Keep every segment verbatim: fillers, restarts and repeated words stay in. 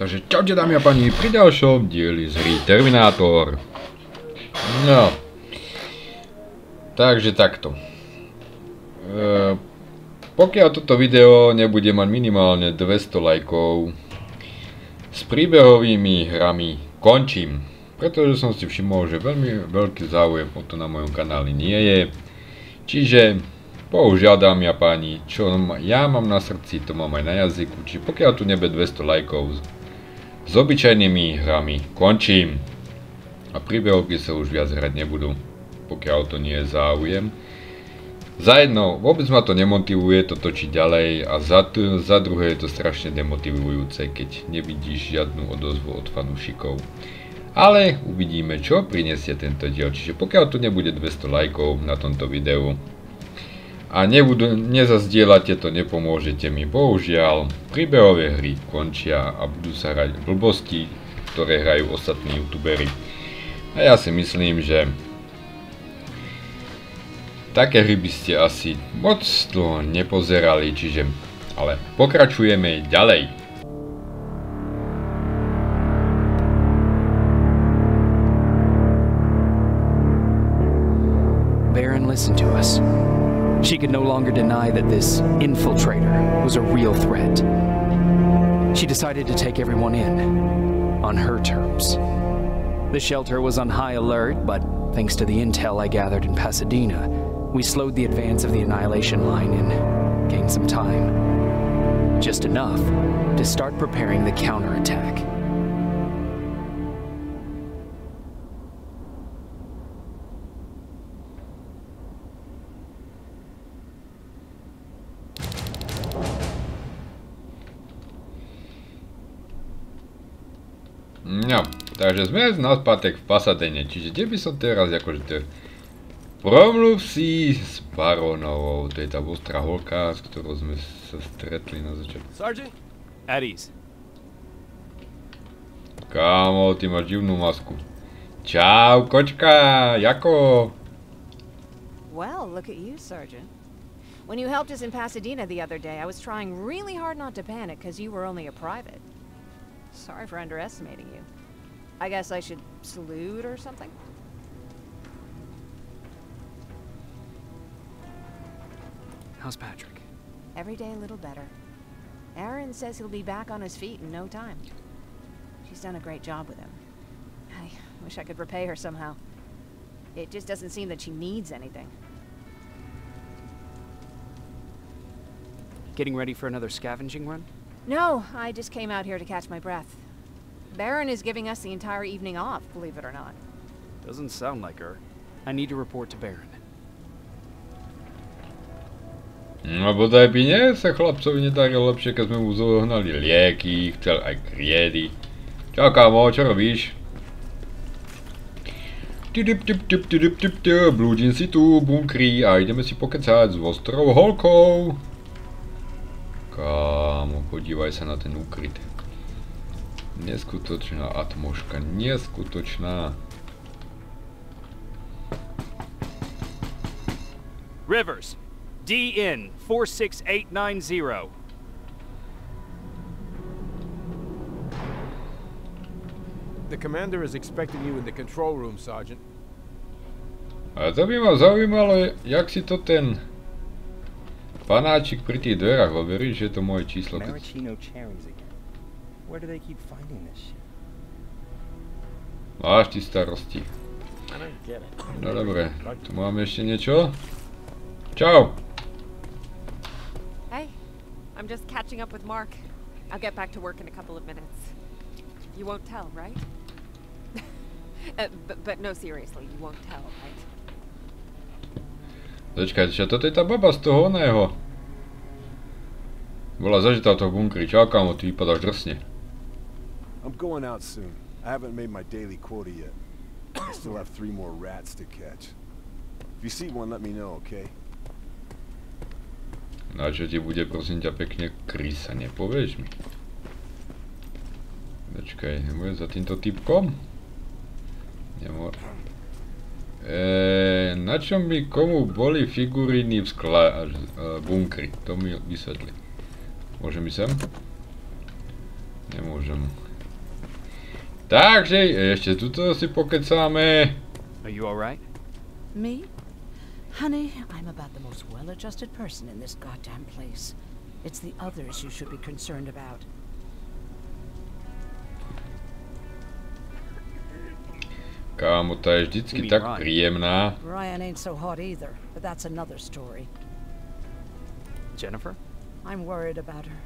Takže čaute dámy a pani, pri ďalšom dieli z hry Terminator. No. Takže takto. E, pokiaľ toto video nebude mať minimálne dvesto lajkov, s príbehovými hrami končím. Pretože som si všimol, že veľmi veľký záujem o to na mojom kanáli nie je. Čiže bohužiaľ dámy a páni, čo ja mám na srdci, to mám aj na jazyku. Čiže pokiaľ tu nebude dvesto lajkov, s obyčajnými hrami končím. A príbehovky sa už viac hrať nebudú, pokiaľ to nie je záujem. Za jedno, vôbec ma to nemotivuje to točiť ďalej a za, za druhé je to strašne demotivujúce, keď nevidíš žiadnu odozvu od fanúšikov. Ale uvidíme, čo prinesie tento diel. Čiže pokiaľ tu nebude dvesto lajkov na tomto videu, a nebudú, nezazdielate to, nepomôžete mi. Bohužiaľ, príbehové hry končia a budú sa hrať blbosti, ktoré hrajú ostatní youtuberi. A ja si myslím, že také hry by ste asi moc dlho nepozerali, čiže ale pokračujeme ďalej. Baron, listen to us. She could no longer deny that this infiltrator was a real threat. She decided to take everyone in, on her terms. The shelter was on high alert, but thanks to the intel I gathered in Pasadena, we slowed the advance of the annihilation line and gained some time. Just enough to start preparing the counterattack. No, takže sme nazpäť v Pasadene, čiže kde by som teraz akože to... Promluv si s Baronovou, to je tá ostrá holka, s ktorou sme sa stretli na začiatku. Sergeant, at ease. Kámo, ty máš divnú masku. Čau, kočka, jako? Well, look at you, Sergeant. When you helped us in Pasadena the other day, I was trying really hard not to panic, because you were only a private. Sorry for underestimating you. I guess I should salute or something? How's Patrick? Every day a little better. Erin says he'll be back on his feet in no time. She's done a great job with him. I wish I could repay her somehow. It just doesn't seem that she needs anything. Getting ready for another scavenging run? No, I just came out here to catch my breath. Baron is giving us the entire evening off, believe it or not. Doesn't sound like her. I need to report to Baron. No bodaj by nie sa chlapcovi nedarilo lepšie, keď sme mu zohnali lieky, chcel aj kriedy. Čau kámo, čo robíš? Tudup, tudup, tudup, tudup, tudup, tudup, blúdim si tu bunkri a ideme si pokecať s ostrou holkou. Kámo, podívaj sa na ten úkryt. Neskutočná atmoška, neskutočná. Rivers, D N four six eight nine zero. The commander is expecting you in the control room, Sergeant. A to by ma zaujímalo, jak si to ten panáčik pri tých dverách, lebo veríš, že je to moje číslo. Máš ty starosti. No dobre, tu máme ešte niečo. Čau. Hey, I'm just catching up with Mark. I'll get back to work in a couple of minutes. You won't tell, right? But no, seriously, you won't tell, right? Začkajte, čo toto je tá baba z toho oného? Bola zažitá v toho bunkri. Čau kámo, ty vypadáš drsne. I'm going out soon. I haven't made my daily quota yet. I still have three more rats to catch. If you see one, let me know, okay? Na čo ti bude, prosím ťa pekne, krysa, nepovieš mi? Začkaj, bude za týmto typkom? Nemo... Eee, na čom by komu boli figuríny v skla... bunkri? To mi vysvetli. Môžem ísť sem? Nemôžem. Takže ještě tuto si pokecáme. Are you all right? Me? Honey, I'm about the most well-adjusted person in this goddamn place. It's the others you should be concerned about. Kámo, ta je vždycky tak příjemná. Ryan ain't so hot either, but that's another story. Jennifer? I'm worried about her.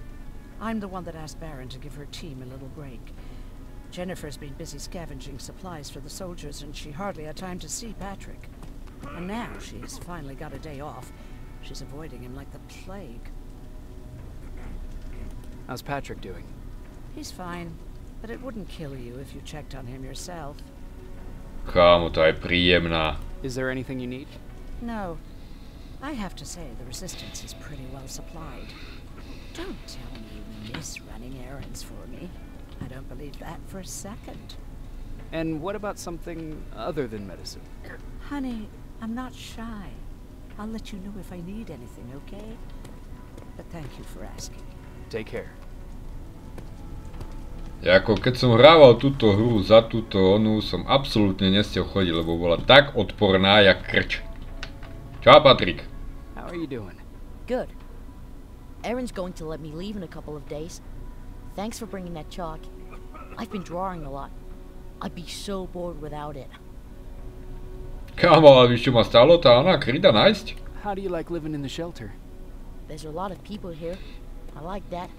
I'm the one that asked Baron to give her team a little break. Jennifer's been busy scavenging supplies for the soldiers, and she hardly had time to see Patrick. And now she's finally got a day off. She's avoiding him like the plague. How's Patrick doing? He's fine, but it wouldn't kill you if you checked on him yourself. Kámo, to je příjemná. Is there anything you need? No. I have to say the resistance is pretty well supplied. Don't tell me you miss running errands for me. I don't believe that for a second. And what about something other than medicine? Honey, I'm not shy. I'll let you know if I need anything, okay? But thank you for asking. Take care. Jako keď som hrával túto hru za túto onu, som absolútne nestiel chodiť, lebo bola tak odporná jak krč. Čau, Patrick. How are you doing? Good. Erin's going to let me leave in a couple of days. Thanks for bringing that chalk. I've been drawing a lot. I'd be so bored without it. Kámo, ale víš, čo ma stálo tá ona kryda nájsť? How do you like living in the shelter? There's a lot of people here. I like that.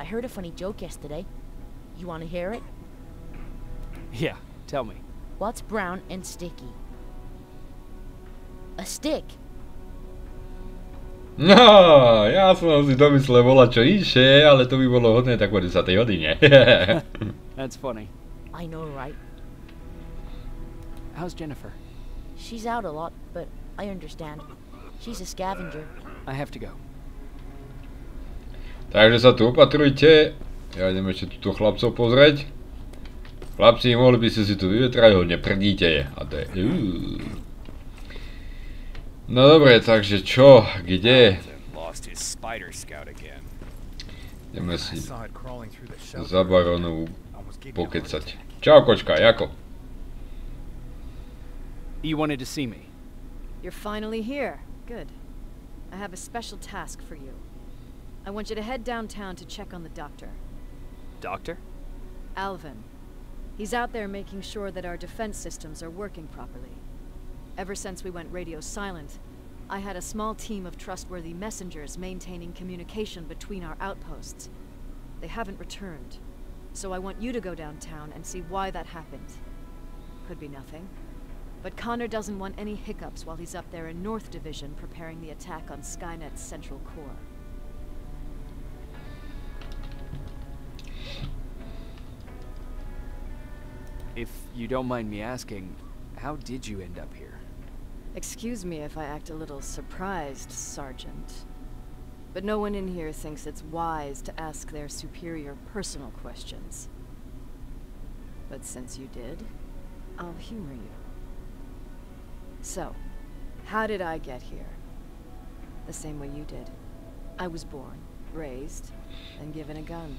I heard a funny joke yesterday. You want to hear it? Yeah, tell me. What's brown and sticky? A stick. No, ja som si domyslel volačo inšie, ale to by bolo hodné takmer v desátej hodine. That's funny. I know, right? How's Jennifer? She's out a lot, but I understand. She's a scavenger. I have to go. Takže sa tu opatrujte. Ja idem ešte túto chlapcov pozrieť. Chlapci, mohli by ste si tu vyvetrať, ho neprdíte je. A to je... Uuu. No dobre, takže čo? Kde? Ideme si za Baronovu pokecať. Čau, kočka, Jako? You wanted to see me. You're finally here. Good. I have a special task for you. I want you to head downtown to check on the doctor. Doctor? Alvin. He's out there making sure that our defense systems are working properly. Ever since we went radio silent, I had a small team of trustworthy messengers maintaining communication between our outposts. They haven't returned, so I want you to go downtown and see why that happened. Could be nothing. But Connor doesn't want any hiccups while he's up there in North Division preparing the attack on Skynet's Central Corps. If you don't mind me asking, how did you end up here? Excuse me if I act a little surprised, Sergeant. But no one in here thinks it's wise to ask their superior personal questions. But since you did, I'll humor you. So, how did I get here? The same way you did. I was born, raised, and given a gun.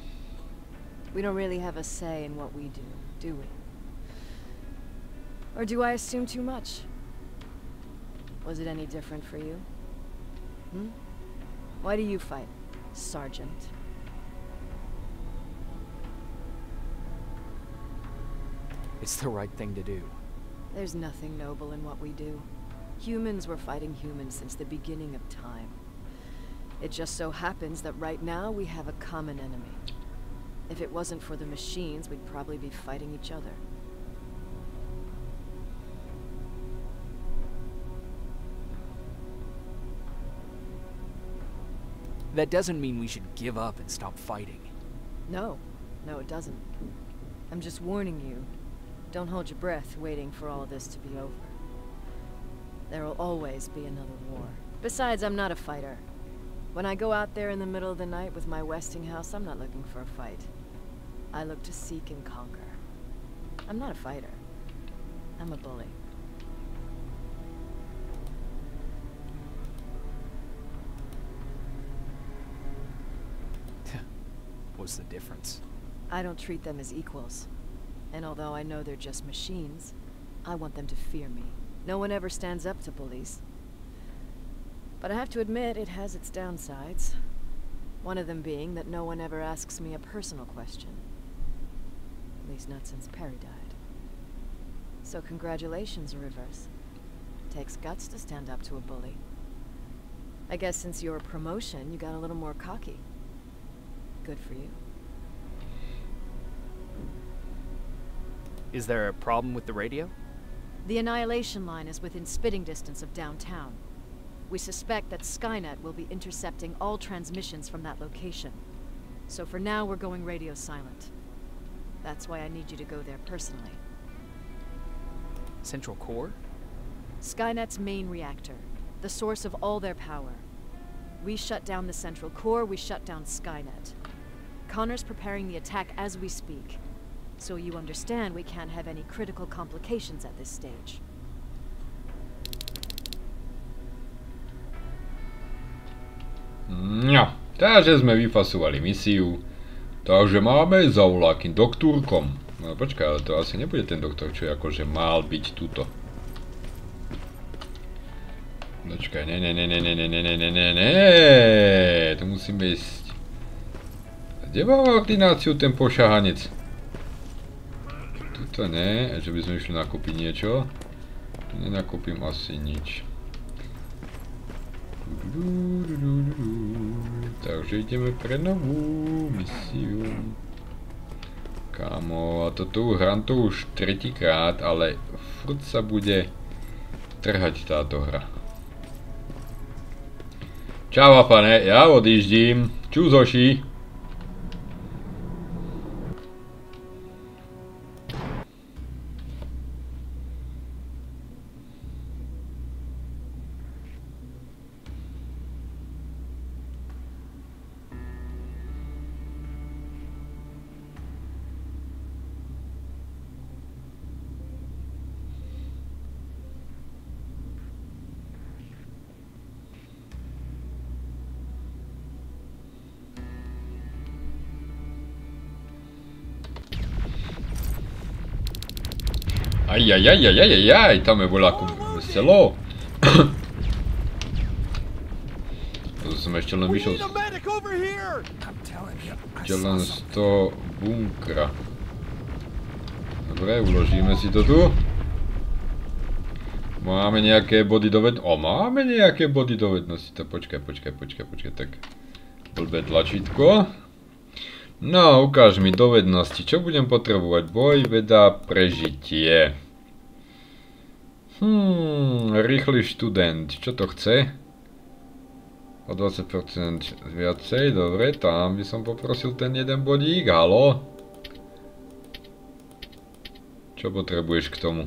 We don't really have a say in what we do, do we? Or do I assume too much? Was it any different for you? Hmm? Why do you fight, Sergeant? It's the right thing to do. There's nothing noble in what we do. Humans were fighting humans since the beginning of time. It just so happens that right now we have a common enemy. If it wasn't for the machines, we'd probably be fighting each other. That doesn't mean we should give up and stop fighting. No. No, it doesn't. I'm just warning you. Don't hold your breath waiting for all this to be over. There will always be another war. Besides, I'm not a fighter. When I go out there in the middle of the night with my Westinghouse, I'm not looking for a fight. I look to seek and conquer. I'm not a fighter. I'm a bully. What's the difference? I don't treat them as equals. And although I know they're just machines, I want them to fear me. No one ever stands up to police. But I have to admit, it has its downsides. One of them being that no one ever asks me a personal question. At least not since Perry died. So congratulations, Rivers. Takes guts to stand up to a bully. I guess since your promotion, you got a little more cocky. Good for you. Is there a problem with the radio? The annihilation line is within spitting distance of downtown. We suspect that Skynet will be intercepting all transmissions from that location. So for now, we're going radio silent. That's why I need you to go there personally. Central Corps? Skynet's main reactor. The source of all their power. We shut down the Central Corps, we shut down Skynet. Connor's preparing the attack as we speak. So you understand we can't have any critical complications at this stage. No, takže jsme vyfasovali misiu. Takže máme za volákým doktorkom. No počkaj, ale to asi nebude ten doktor, čo akože mal byť tuto. Počkaj, ne, ne, ne, ne, ne, ne, ne, ne, ne, ne, ne, to musíme ísť. Kde máme aktináciu ten pošahanec? Tuto ne, že by sme išli nakúpiť niečo. Tu nenakúpim asi nič. Takže ideme pre novú misiu. Kámo, a toto hrám to už tretíkrát, ale furt sa bude trhať táto hra. Čau, pane, ja odjíždím. Čuzoši. Ajajajajajajaj, tam je voľako veselo. To som ešte len vyšiel z toho bunkra. Dobre, uložíme si to tu. Máme nejaké body dovednosti? O, máme nejaké body dovednosti. Počkaj, počkaj, počkaj, počkaj, tak blbé tlačítko. No, ukáž mi dovednosti, čo budem potrebovať. Boj, veda, prežitie. Hmm, rýchly študent, čo to chce? O dvadsať percent viacej, dobre, tam by som poprosil ten jeden bodík, halo? Čo potrebuješ k tomu?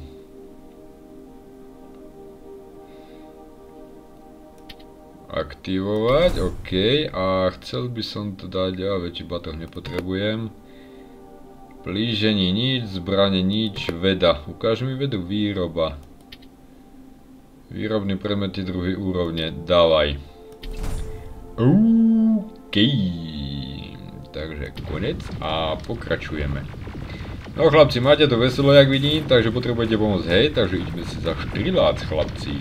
Aktivovať, OK, a chcel by som to dať, a väčší batoh nepotrebujem. Plíženie nič, zbranie nič, veda. Ukáž mi vedu, výroba. Výrobný predmety druhý úrovne, dávaj. OK, takže konec a pokračujeme. No chlapci, máte to veselo, jak vidím, takže potrebujete pomôcť, hej, takže ideme si zaštriľať, chlapci.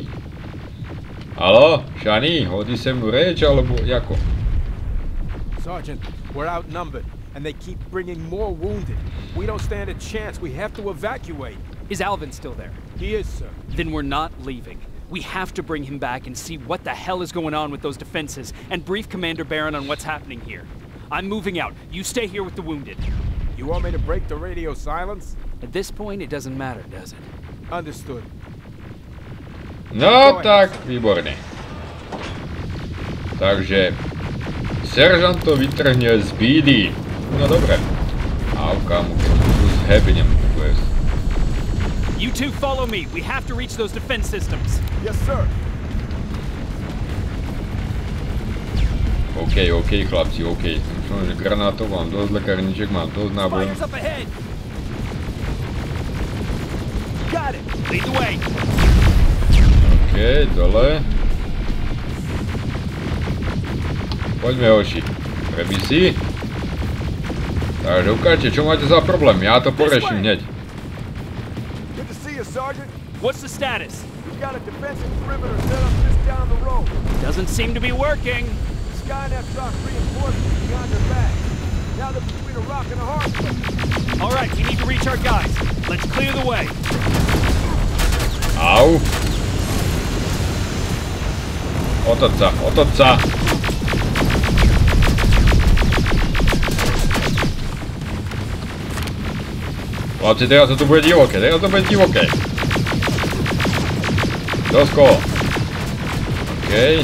Hello, Shani, hodí sem reč, alebo jako? Sergeant, we're outnumbered, and they keep bringing more wounded. We don't stand a chance. We have to evacuate. Is Alvin still there? He is, sir. Then we're not leaving. We have to bring him back and see what the hell is going on with those defenses, and brief Commander Baron on what's happening here. I'm moving out. You stay here with the wounded. You want me to break the radio silence? At this point, it doesn't matter, does it? Understood. No tak, výborne. Takže seržant to vytrhne z bídy. No dobre. Au, kámo, keď budú s hebenem. You two follow me. We have to reach those defense systems. Yes, sir. OK, OK, chlapci, OK. Myslím, že granátov mám dosť, lekarníček mám dosť, náboj. Got it. Lead the way. OK, dole. Poďme, oči. Prebi si. Tak dokáže, čo máte za problém? Já to poreším hneď. Good to see you, Sergeant. What's the status? We've got a defensive perimeter set up just down the road. Doesn't seem to be working. Skynet dropped reinforcements behind their back. Now they're between a rock and a hard place. All right, we need to reach our guys. Let's clear the way. Au. Otoč sa, otoč sa. Chlapci, teraz to tu bude divoké, teraz to bude divoké. Dosko. Okej.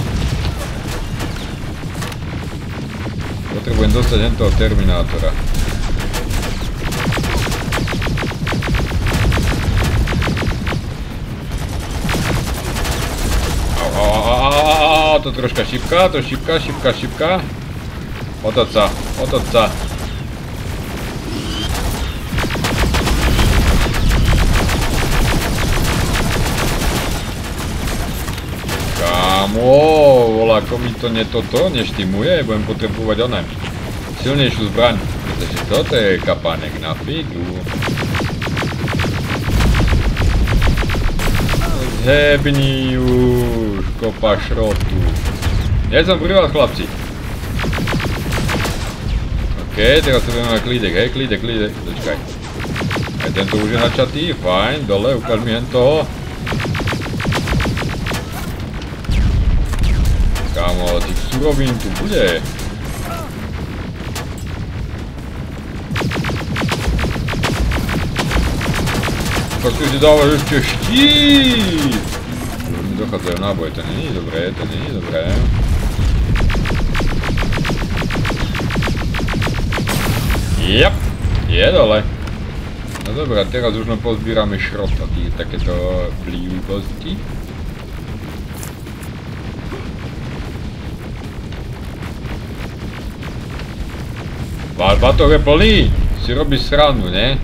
Potrebujem dostať len toho Terminátora. Au, au, au, au, au, au, to troška šipka, to šipka, šipka, šipka. Otoč sa, otoč sa. Kámo, volá, ako mi to netoto neštimuje, budem potrebovať onem silnejšiu zbraň, pretože toto je kapánek na figu. Zhebni už, kopa šrotu. Nie som pri vás, chlapci. Okej, teraz to budeme na klídek, hej, klídek, klídek, dočkaj. Aj tento už je načatý, fajn, dole, ukáž mi hen toho. Kámo, tých surovín tu bude. Počkej, ty dávaš ešte štít. Dochádzajú náboje, to není dobré, to není dobré. Jep, je dole. No dobré, teraz už len pozbírame šrota, takéto blívosti. Batoh je plný, si robíš srandu, ne?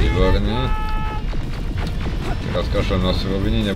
Výborný. Teraz kašlem na suroviny.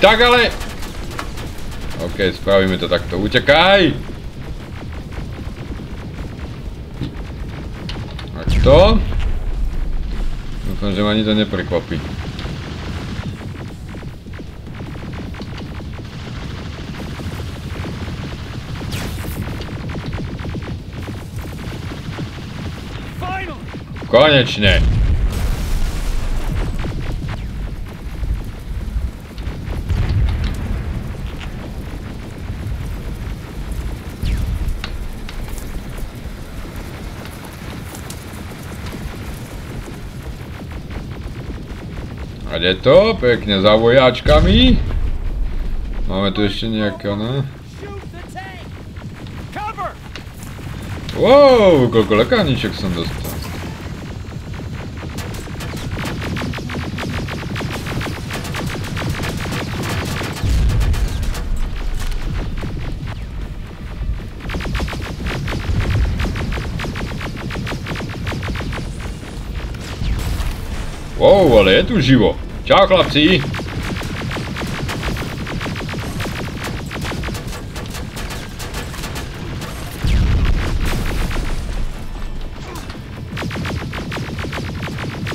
Tak ale... OK, spravíme to takto. Utekaj! Takto. Dúfam, že ma ani to neprekvapí. Konečne! A je to pekne za vojačkami. Máme tu ešte nejaké, ne? Wow, koľko lekániček som dostal. Wow, ale je tu živo. Čau, chlapci.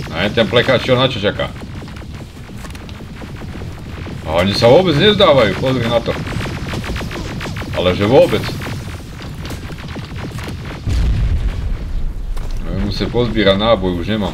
A je ten plechač, čo na čo čaká? A oni sa vôbec nezdávajú, pozri na to. Ale že vôbec. Musím pozbírať náboj, už nemám.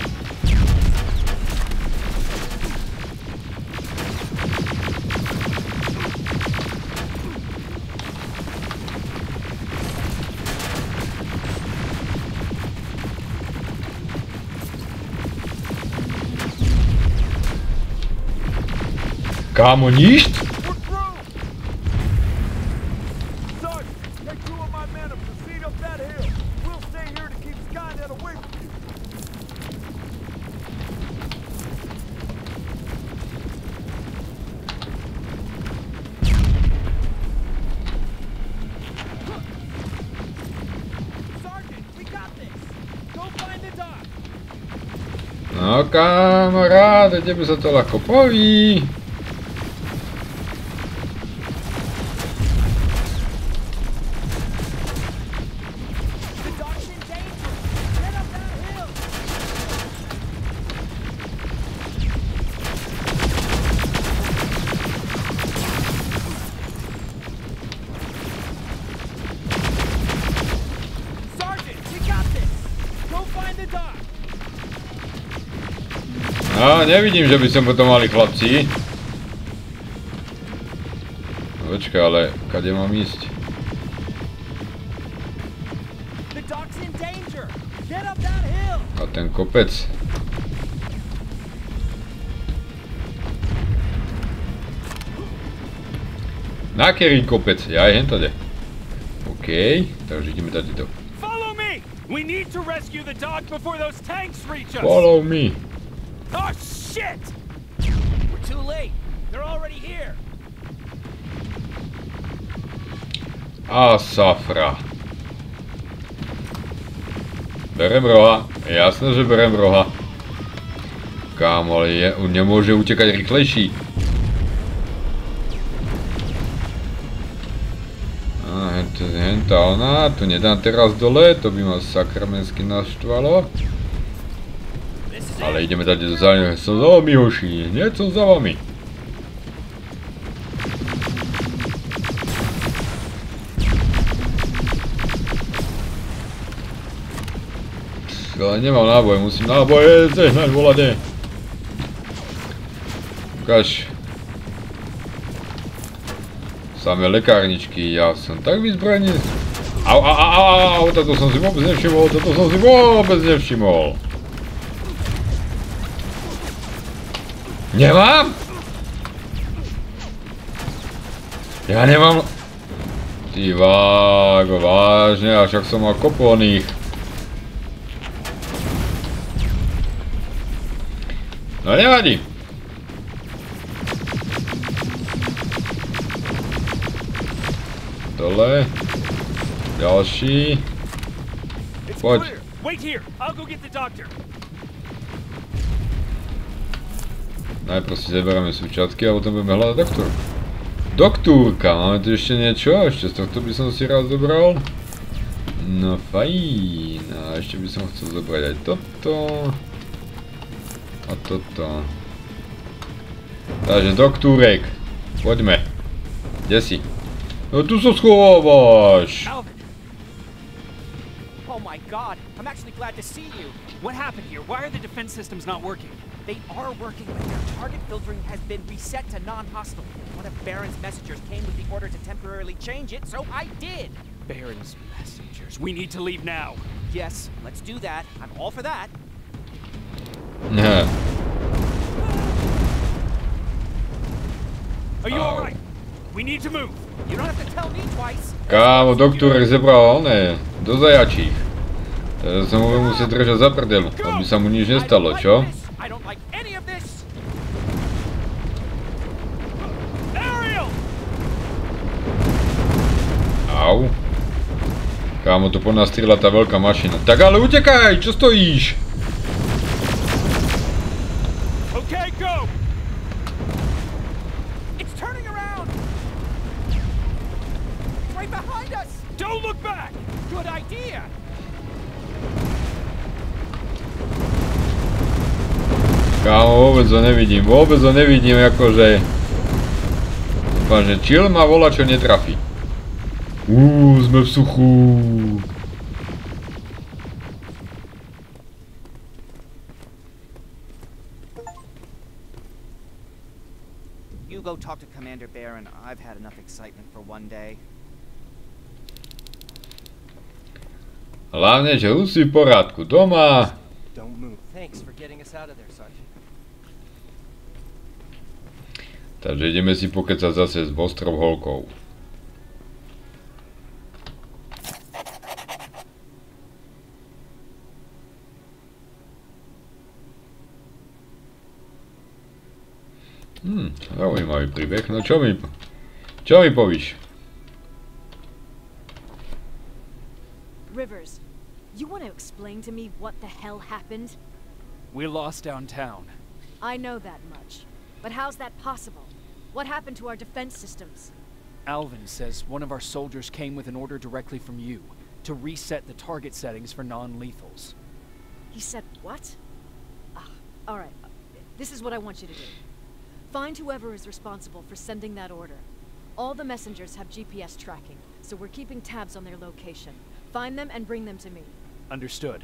Kámo, nicht? No kamaráde, kde by sa to ľahko poví? Nevidím, že by som potom mali chlapci. Počkaj, ale kade mám ísť? A ten kopec. Na ktorý kopec? Ja je hentade. OK, takže ideme tady to. Follow me. Oh shit! We're too late. They're already here. Ah, safra. Berem roha. Jasné, že berem roha. Kámo, ale je, on nemôže utekať rýchlejší. Ah, henta, henta ona. To nedám teraz dole, to by ma sakramensky naštvalo. Ale ideme tady za ňou, som za vami hoši, nie som za vami. Ale nemám náboj, musím náboje zehnať volade. Ukáž. Samé lekárničky, ja som tak vyzbraný. Au, au, au, au, toto som si vôbec nevšimol, toto som si vôbec nevšimol. Nemám? Ja nemám... Ty vágo, vážne, až ak som mal kopu oných. No nevadí. Dole. Ďalší. Poď. Najprv si zaberáme súčiatky a potom budeme hľadať doktorku. Doktúrka! Máme tu ešte niečo? Ešte z tohto by som si rád zobral. No fajn. A ešte by som chcel zobrať aj toto. A toto. Takže doktúrek. Poďme. Kde si? No tu sa schovávaš! Alvin! Oh my my God, I'm actually glad to see you. What happened here? Why are the defense systems not working? They are working, but their target filtering has been reset to non-hostile. One of Baron's messengers came with the order to temporarily change it, so I did. Baron's messengers. We need to leave now. Yes, let's do that. I'm all for that. No. Are you all right? We need to move. You don't have to tell me twice. Kámo, doktor ich zabral oné, do zajačích. Znovu musí držet za prdel, aby sa mu nič nestalo, čo? I don't like any of this. Ariel! Au. Kámo, to po nás strieľa tá veľká mašina. Tak ale utekaj, čo stojíš? Okay, go. It's turning around. It's right behind us. Don't look back. Good idea. Kámo, vôbec ho nevidím, vôbec ho nevidím, akože... Vážne, chill ma volá, čo netrafí. Uuu, sme v suchu. You go talk to Commander Baron. I've had enough excitement for one day. Hlavne, že usí v porádku doma. Thanks for getting us out of there, Sergeant. Takže ideme si pokecať zase s ostrou holkou. Hm, zaujímavý príbeh. No čo mi... Čo mi povíš? Rivers, you want to explain to me what the hell happened? We're lost downtown. I know that much. But how's that possible? What happened to our defense systems? Alvin says one of our soldiers came with an order directly from you to reset the target settings for non-lethals. He said what? Ah, all right. This is what I want you to do. Find whoever is responsible for sending that order. All the messengers have G P S tracking, so we're keeping tabs on their location. Find them and bring them to me. Understood.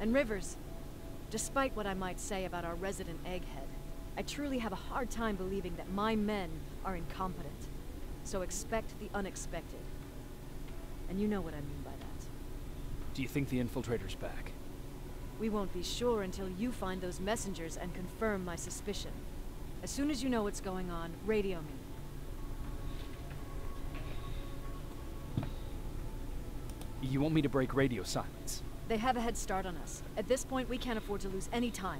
And Rivers... Despite what I might say about our resident egghead, I truly have a hard time believing that my men are incompetent. So expect the unexpected. And you know what I mean by that. Do you think the infiltrator's back? We won't be sure until you find those messengers and confirm my suspicion. As soon as you know what's going on, radio me. You want me to break radio silence? They have a head start on us. At this point, we can't afford to lose any time.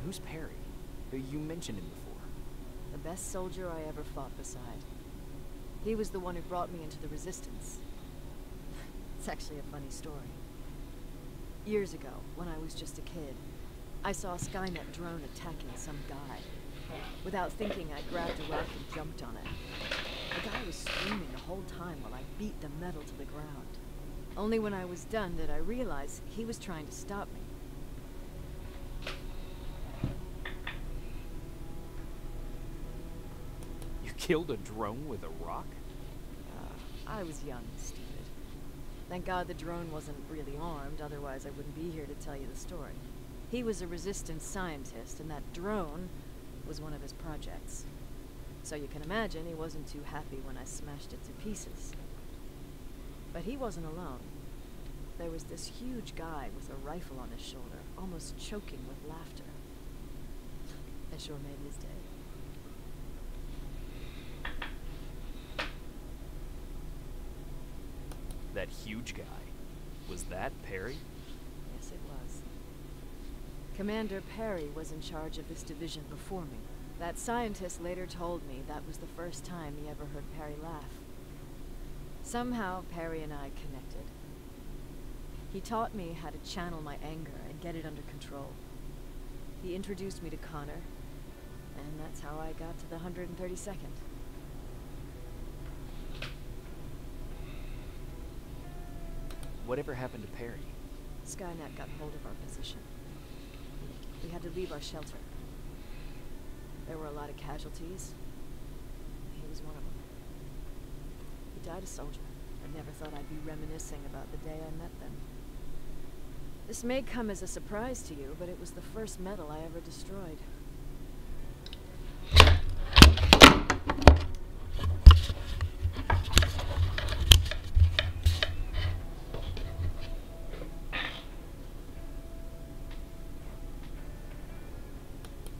Who's Perry? You mentioned him before. The best soldier I ever fought beside. He was the one who brought me into the Resistance. It's actually a funny story. Years ago, when I was just a kid, I saw a Skynet drone attacking some guy. Without thinking, I grabbed a rock and jumped on it. The guy was screaming the whole time while I beat the metal to the ground. Only when I was done did I realize he was trying to stop me. You killed a drone with a rock? Uh, I was young and stupid. Thank God the drone wasn't really armed, otherwise I wouldn't be here to tell you the story. He was a Resistance scientist, and that drone was one of his projects. So you can imagine he wasn't too happy when I smashed it to pieces. But he wasn't alone. There was this huge guy with a rifle on his shoulder, almost choking with laughter. It sure made his day. That huge guy. Was that Perry? Yes, it was. Commander Perry was in charge of this division before me. That scientist later told me that was the first time he ever heard Perry laugh. Somehow, Perry and I connected. He taught me how to channel my anger and get it under control. He introduced me to Connor, and that's how I got to the one hundred thirty-second. Whatever happened to Perry? Skynet got hold of our position. We had to leave our shelter. There were a lot of casualties. He was one of them. died a soldier. I never thought I'd be reminiscing about the day I met them. This may come as a surprise to you, but it was the first metal I ever destroyed.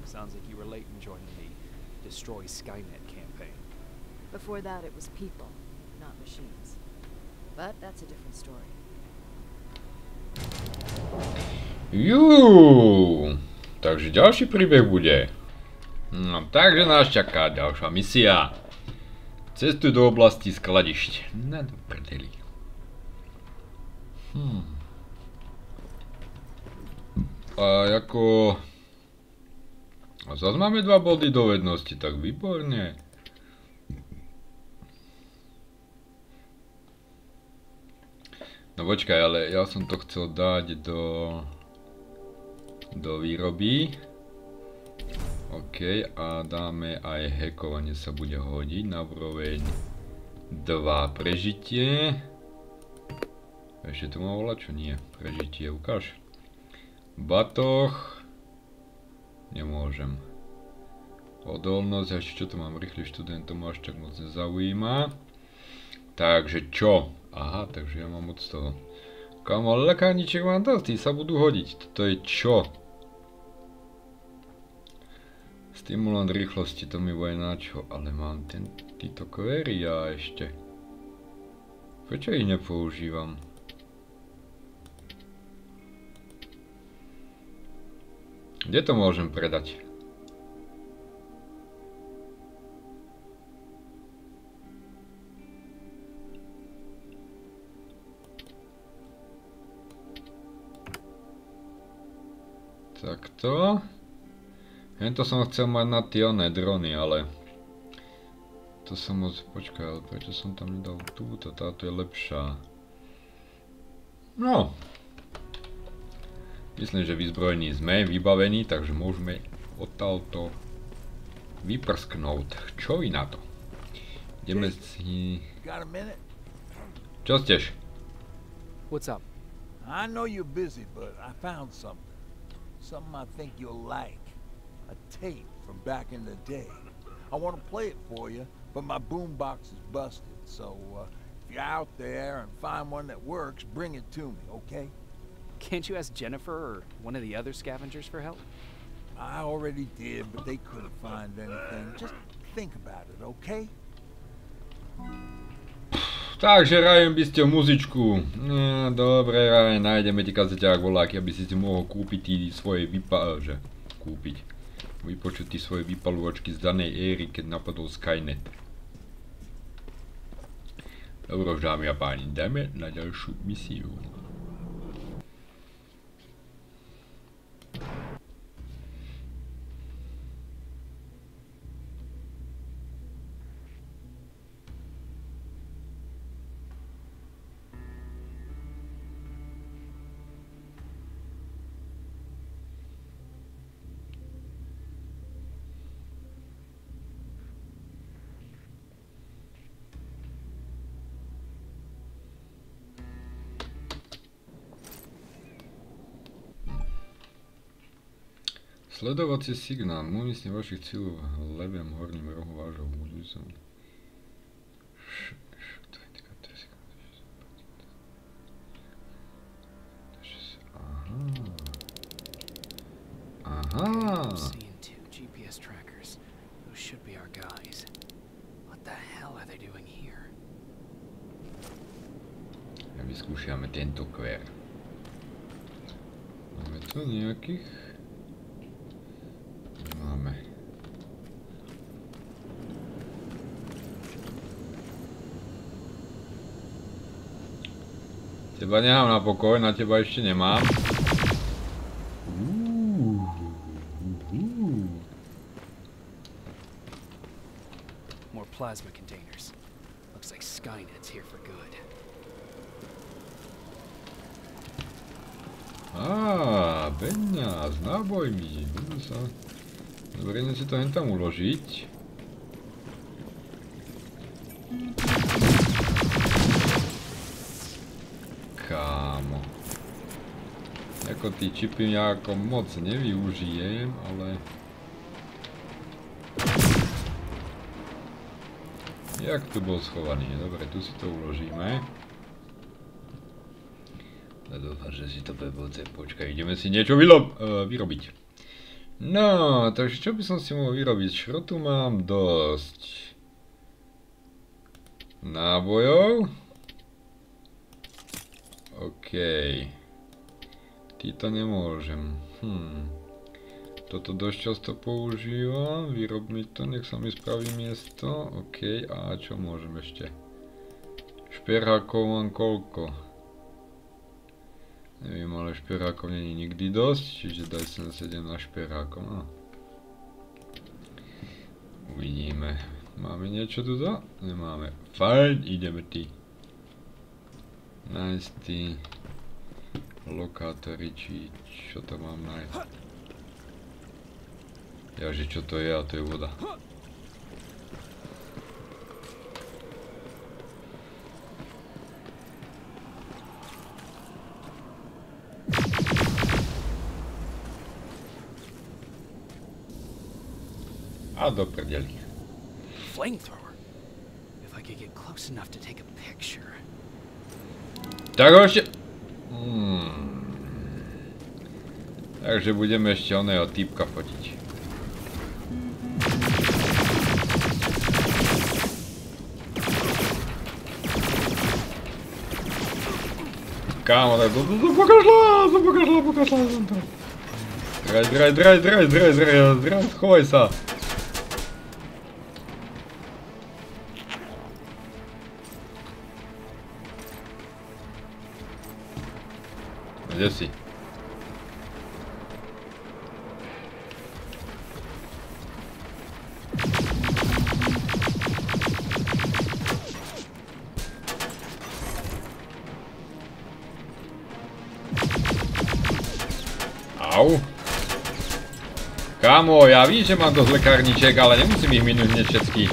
Sounds like you were late in joining the Destroy Skynet campaign. Before that, it was people, not machines. But that's a different story. Juuu, takže ďalší príbeh bude. No, takže nás čaká ďalšia misia. Cestuj do oblasti skladišť. Na do prdeli. Hm. A ako... A zase máme dva body dovednosti, tak výborne. No počkaj, ale ja som to chcel dať do... do výroby. OK, a dáme aj hackovanie sa bude hodiť na úroveň dva prežitie. Ešte tu má voľa, čo nie? Prežitie, ukáž. Batoh. Nemôžem. Odolnosť, ešte čo to mám, rýchly študent, to ma až tak moc nezaujíma. Takže čo? Aha, takže ja mám od toho. Kamo, lekárniček mám dosť, tí sa budú hodiť. Toto je čo? Stimulant rýchlosti, to mi bude na čo, ale mám títo query ja ešte. Prečo ich nepoužívam? Kde to môžem predať? Takto. Hento som chcel mať na tie oné drony, ale... To som moc... Počkaj, ale prečo som tam nedal túto? Táto je lepšia. No. Myslím, že vyzbrojení sme, vybavení, takže môžeme odtiaľto vyprsknúť. Čo vy na to? Ideme si... Čo steš? What's up? I know you're busy, but I found something. Something I think you'll like. A tape from back in the day. I want to play it for you, but my boombox is busted. So uh, if you're out there and find one that works, bring it to me, okay? Can't you ask Jennifer or one of the other scavengers for help? I already did, but they couldn't find anything. Just think about it, okay? Takže Ryan by ste muzičku. No, dobre, Ryan, nájdeme ti kazeťák voľaký, aby si si mohol kúpiť tí svoje vypa... že... kúpiť. Vypočuť tí svoje vypaľovačky z danej éry, keď napadol Skynet. Dobro, dámy a páni, dáme na ďalšiu misiu. Sledovací signál, umístne vašich cílov v levém horním rohu vášho budúceho. Aha. Aha. Ja vyskúšame tento quer. Máme tu nejakých... Teba nechám na pokoj, na teba ešte nemám. More plasma containers. Looks like Skynet's here for good. Á, peňaz, náboj mi. Dobre, idem si to hen tam uložiť. kámo. Jako ty čipy jako moc nevyužijem, ale... Jak tu bol schovaný? Dobre, tu si to uložíme. Dúfam, že si to pevce počkaj, ideme si niečo vylo uh, vyrobiť. No, takže čo by som si mohol vyrobiť? Šrotu mám dosť. Nábojov. OK. Týto nemôžem. Hm. Toto dosť často používam. Vyrobme to, nech sa mi spraví miesto. OK, a čo môžem ešte? Šperhákov mám koľko? Neviem, ale šperákov není nikdy dosť, čiže daj sem sedem na šperákom, no. Uvidíme. Máme niečo tu za? Nemáme. Fajn, ideme ty. Nájsť ty lokátory, či čo to mám nájsť. Jaže, čo to je? A to je voda. Flamethrower. If I could get close enough to take a picture. Takže... Hmm. Takže budeme ešte oného týpka fotiť. Kámo, tak to pokažla, to pokažla, pokažla. Draj, draj, draj, draj, draj, draj, draj, chovaj sa. Kde si? Au. Kámo, ja vím, že mám dosť lekárniček, ale nemusím ich minúť hneď všetkých.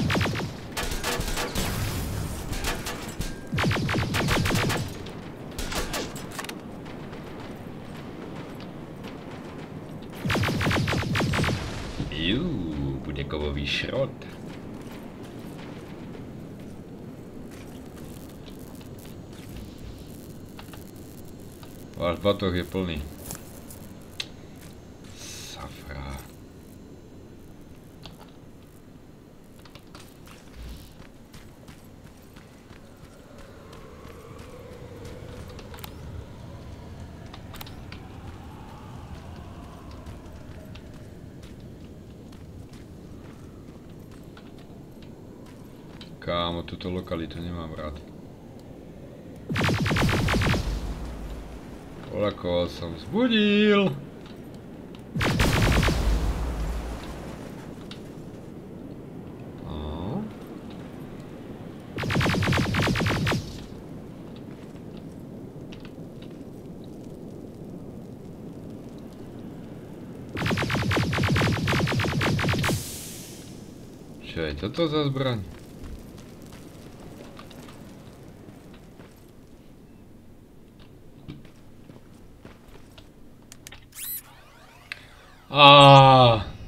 Váš batoh je plný. Safra. Kámo, tuto lokalitu nemám rád. Koľko som zbudil. Oh. Čo je toto za zbraň? Ah. No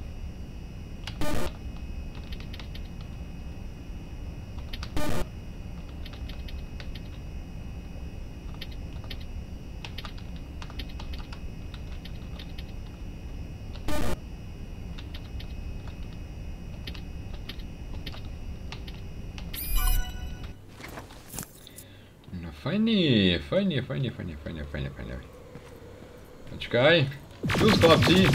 fajnie, fajnie, fajnie, fajnie, fajnie, fajnie, fajnie. Poczekaj. Plus chlapci.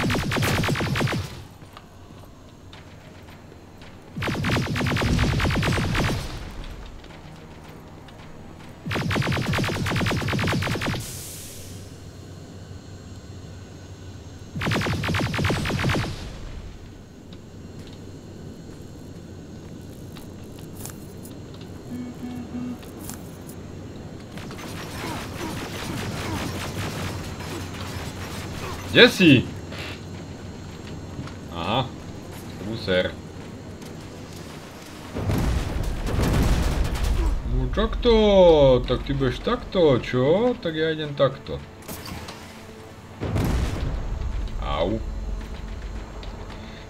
Kde si? Aha, muser. jak to? Tak ty budeš takto, čo? Tak ja idem takto. Au.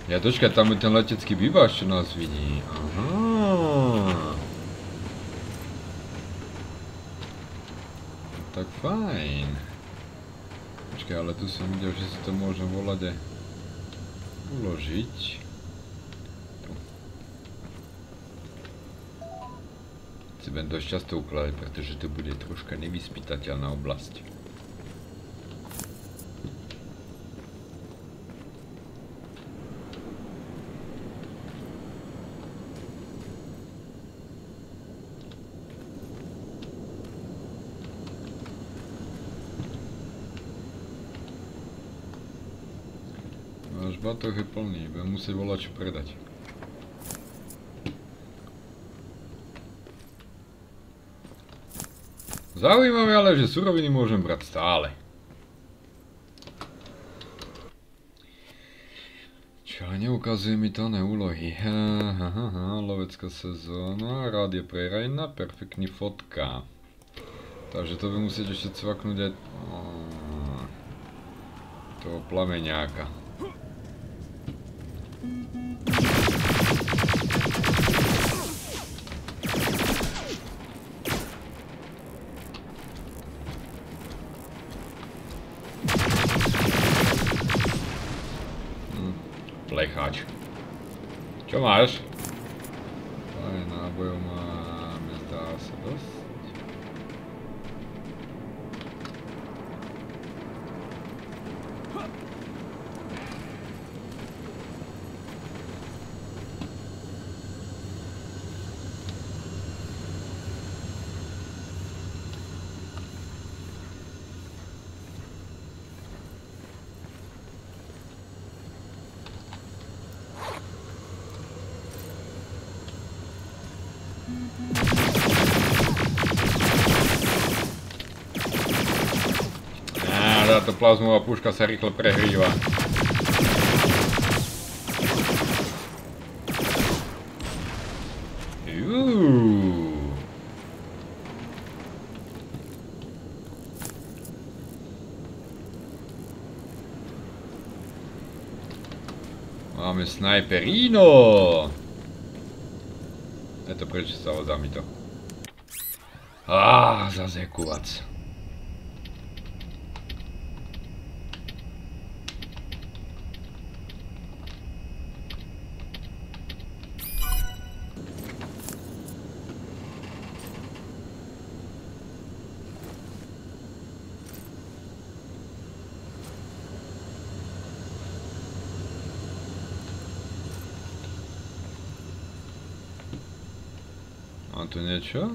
Ja točkaj, tam je ten letecký bývač, čo nás vidí. Aha. Tak fajn. Počkaj, ale tu som videl, že si to môžem volade uložiť. Tu. Si budem dosť často ukladať, pretože to bude troška nevyspytateľná oblasť. Batoh je plný, budem musieť voľačo predať. Zaujímavé ale, že suroviny môžem brať stále. Čo ale neukazuje mi dané úlohy. Lovecká sezóna, rád je prerajná, perfektní fotka. Takže to by musieť ešte cvaknúť aj toho plameňáka. Plechač. Čo máš? Aj nábojov máme, zdá sa dosť. Táto plazmová puška sa rýchlo prehrýva. Juuu. Máme snajperino. Eto prečo sa ho zami to. Áááá, zase kuvac. Mám tu niečo?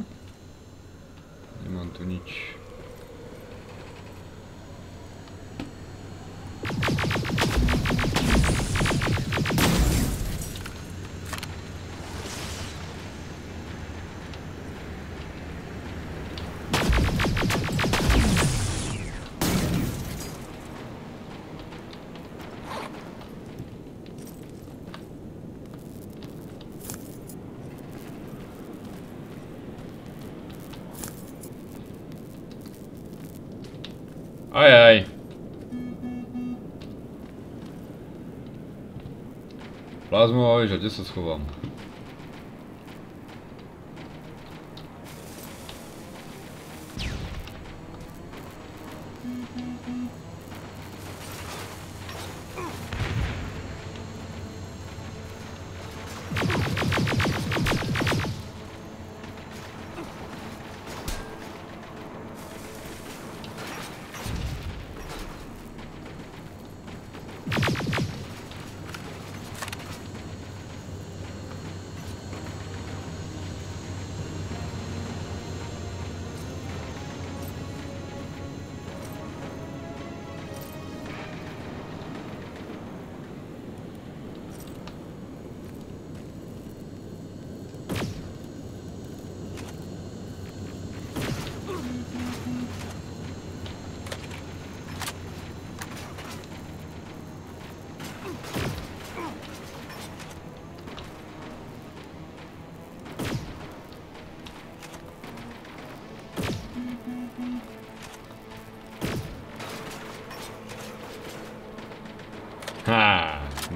Nemám tu nič. Aj, aj. Plazmová výža, kde sa schovám?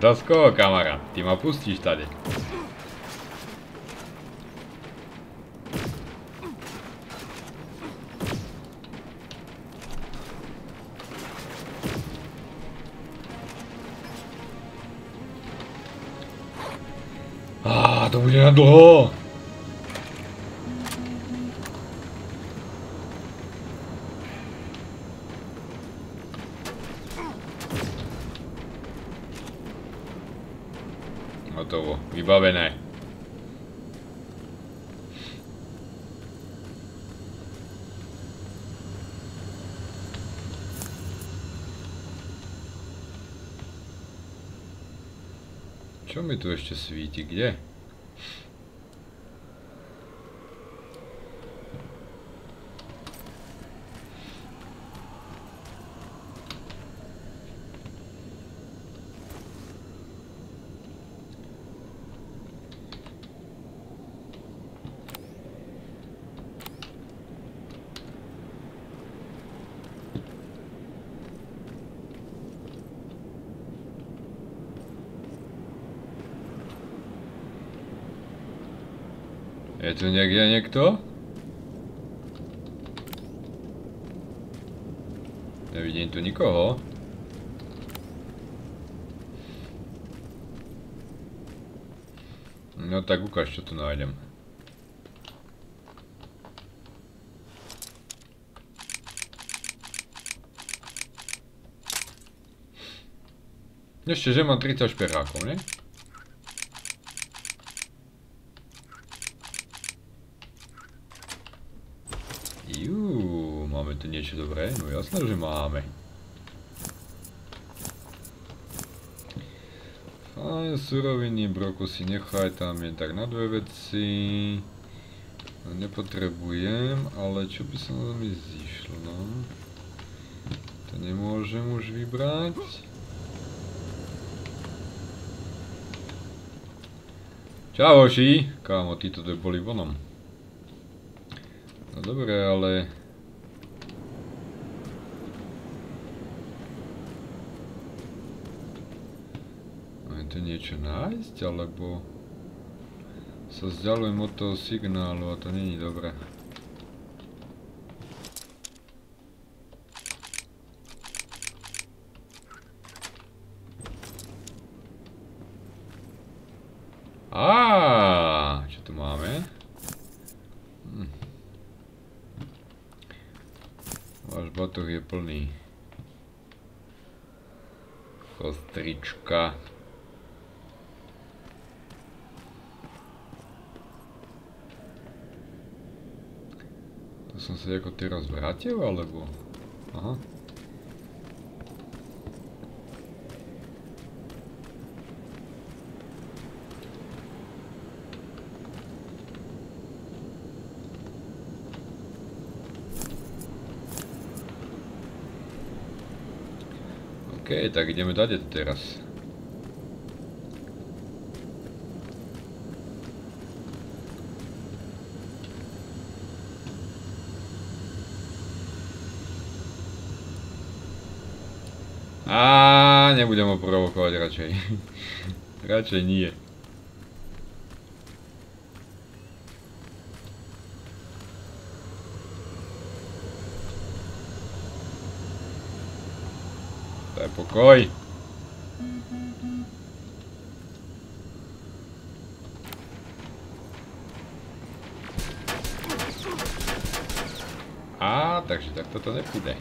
Do skoro, kamara? Ty ma pustíš tady. Ah, to bude na dlouho. Vybavené. Čo mi tu ešte svíti? Kde? Je tu někde někdo? Nevidím tu nikoho. No tak ukáž, co tu najdem. Ještě, že mám třicet šperáků, ne? Niečo dobré? No jasné, že máme. Fajn, suroviny, broku si nechaj tam jen tak na dve veci. Nepotrebujem, ale čo by sa na mi zišlo? No? To nemôžem už vybrať. Čau, hoši! Kámo, títo to boli vonom. No dobre, ale... tu niečo nájsť, alebo sa vzdialujem od toho signálu a to není dobré. Áááá, čo tu máme? Hm. Váš batoh je plný. Kostrička. Som sa ako teraz vrátil, alebo... Aha. OK, tak ideme dať teraz. Aaaa, nebudem ho provokovať radšej. Radšej nie. Daj pokoj. Á, takže tak toto nepôjde.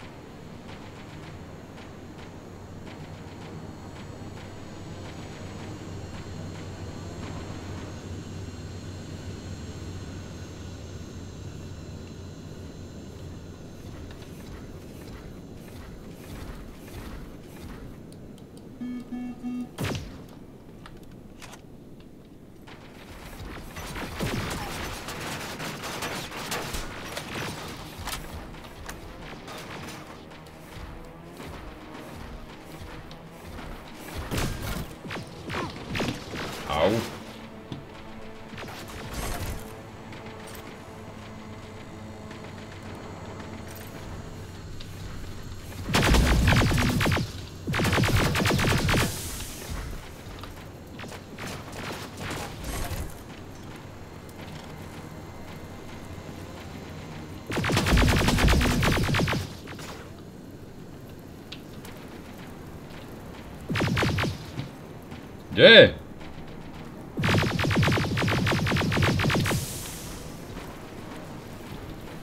Kde?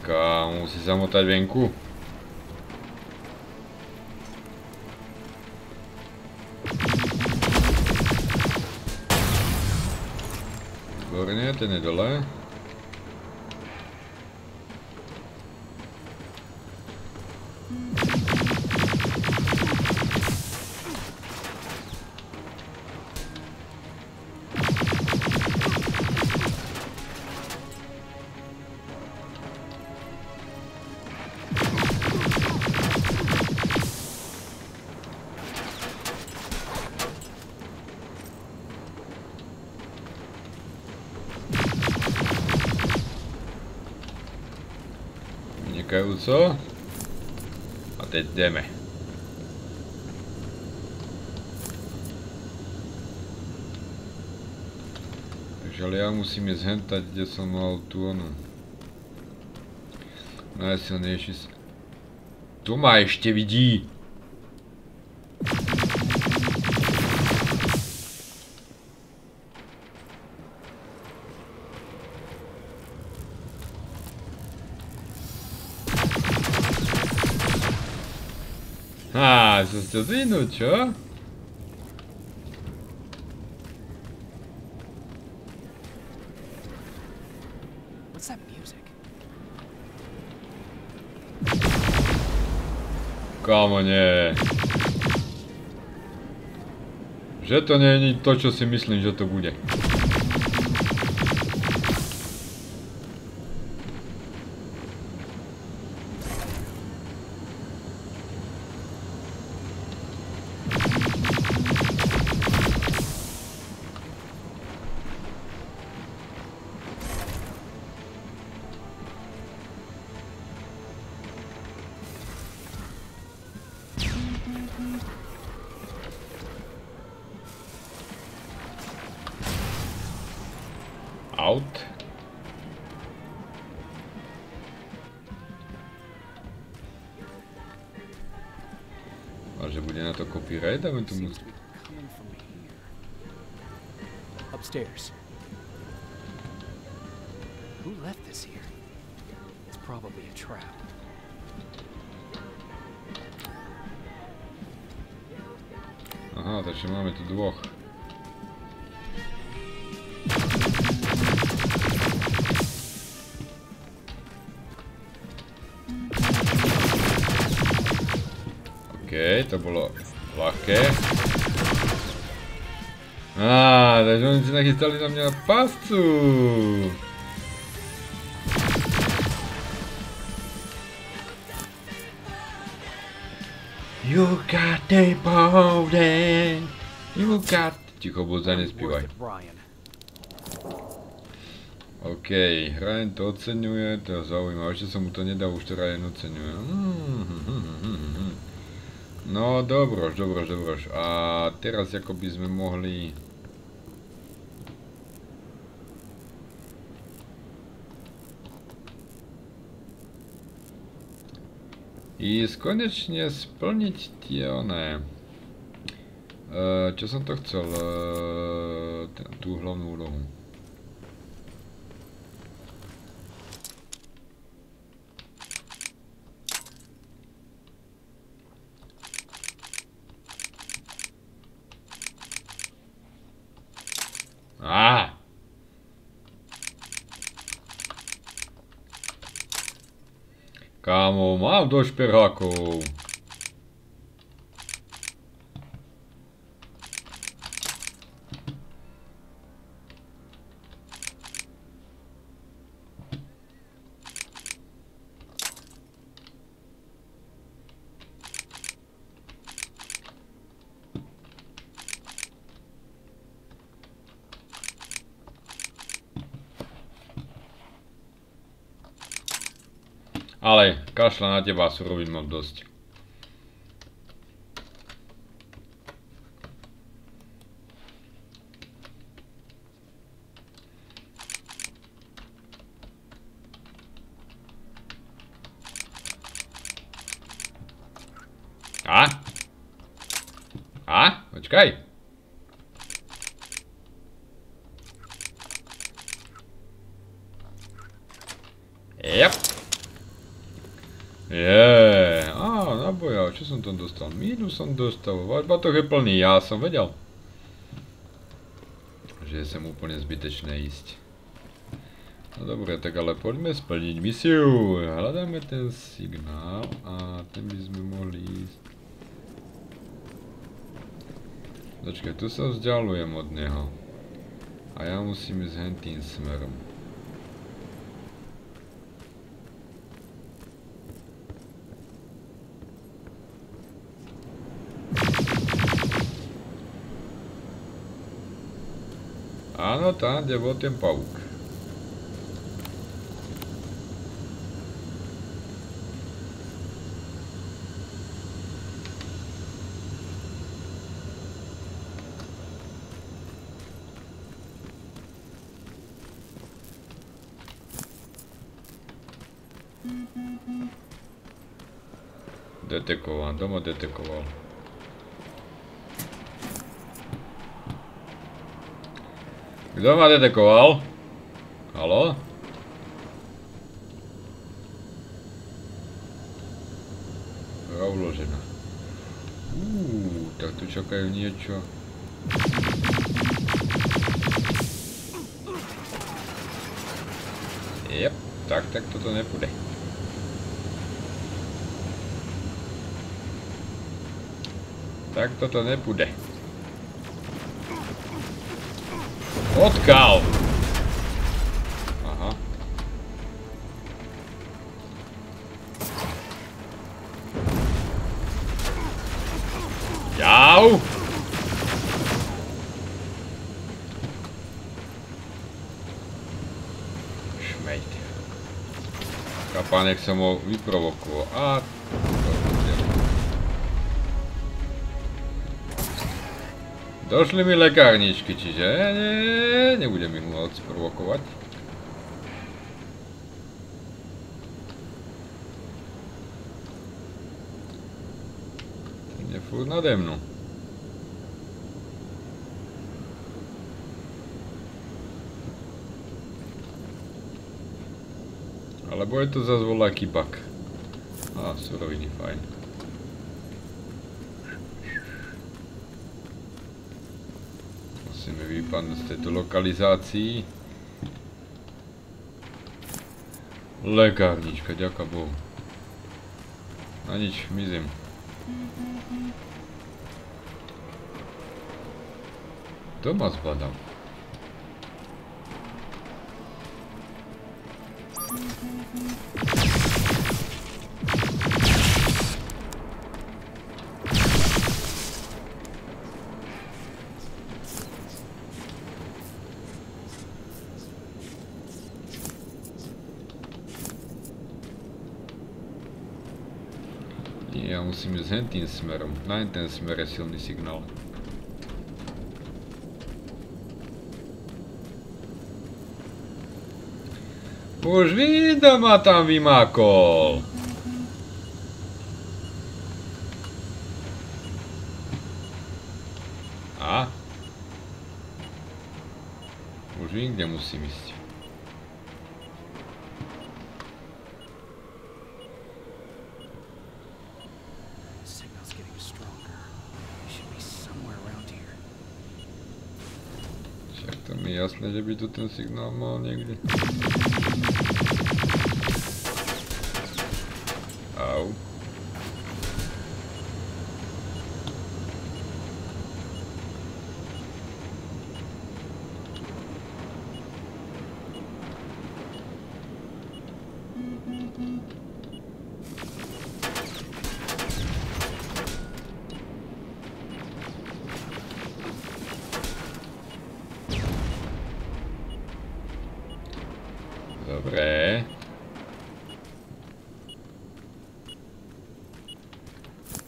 Kámo, musí zamotať venku. Výborně, ten je dole. Co? A teď jdeme. Takže ale já musím je zhentat, kde jsem mal tu onu. Najsilnější. Tu má ještě vidí. Chcete zvinúť, čo? Kámo, nie. Že to nie je to, čo si myslím, že to bude. out. Może będzie na to copyright, a będę mógł... Upstairs. Who left this here? It's probably a trap. Aha, także mamy tu dłoch. Okej, okay, to było łatwe. A, także oni jednak stali na mnie na pascu. You got the body. You got... Cicho, bo za nie spiewaj. Okej, okay. Ryan to oceniuje, to zauważył się, co mu to nie dało, już to Ryan oceniuje. No dobroż, dobroż, dobroż. A teraz jakobyśmy mogli... I koniecznie spełnić te one. E, co są to chcą? E, tu główną úlohu. A! Kamo, mám dość pierhaków. Ale kašla na teba, surovin mám dosť. A? A? Počkaj. Jeee, a nabojal, čo som tam dostal? Mínu som dostal, váš batoh je plný, ja som vedel. Že sem úplne zbytečné ísť. No dobre, tak ale poďme splniť misiu. Hľadáme ten signál a ten by sme mohli ísť. Začkaj, tu sa vzdialujem od neho. A ja musím ísť hentým smerom. Ano, tam, gdzie był ten pałuk. Detekował, doma detekował. Kto ma detekoval? Haló? Hra uložená. Uuu, tak tu čakajú niečo. Jep, tak, tak toto nepôjde. Tak toto nepôjde. Odkal! Aha. Jau! Šmejte. Kapánek som ho vyprovokoval. A... Doszły mi lekarniczki ci się, nie, nie będziemy mu odprowokować. Nie fur nade mną. Ale bo je to zazwolá kibak. A, suroviny, fajn. Asi mi vypadne z této lokalizací. Lékárnička, děka bohu. Na nič, mizím. Doma zbadám. Já musím jít jen tím směrem, na ten směr je silný signál. Už vidím, a tam vymakol. A? Už vím, kde musím jít. Jasné, že by tu ten signál mal někdy. Au.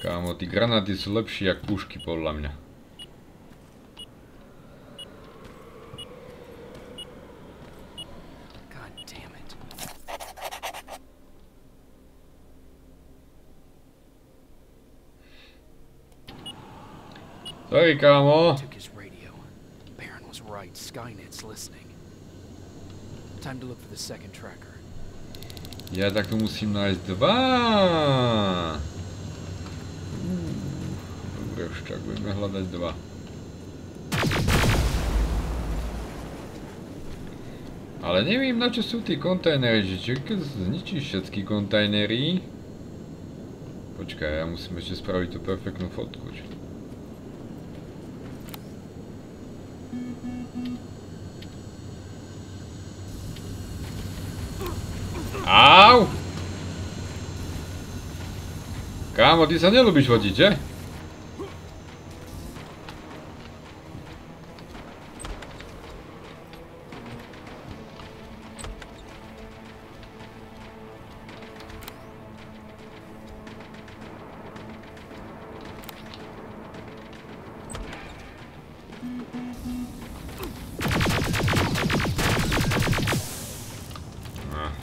Kámo, ty granáty sú lepšie jak pušky podľa mňa. Sorry, kámo. Took his radio. Baron was right. Skynet's listening. Time to look for the second tracker. Ja tak to musím nájsť dva. Už tak budeme hledat dva. Ale nevím, na čo sú tí kontajnery, že čo keď zničíš všetky kontajnery. Počkaj, ja musím ešte spraviť tú perfektnú fotku. Au! Kámo, ty sa nelúbiš vodiť, že?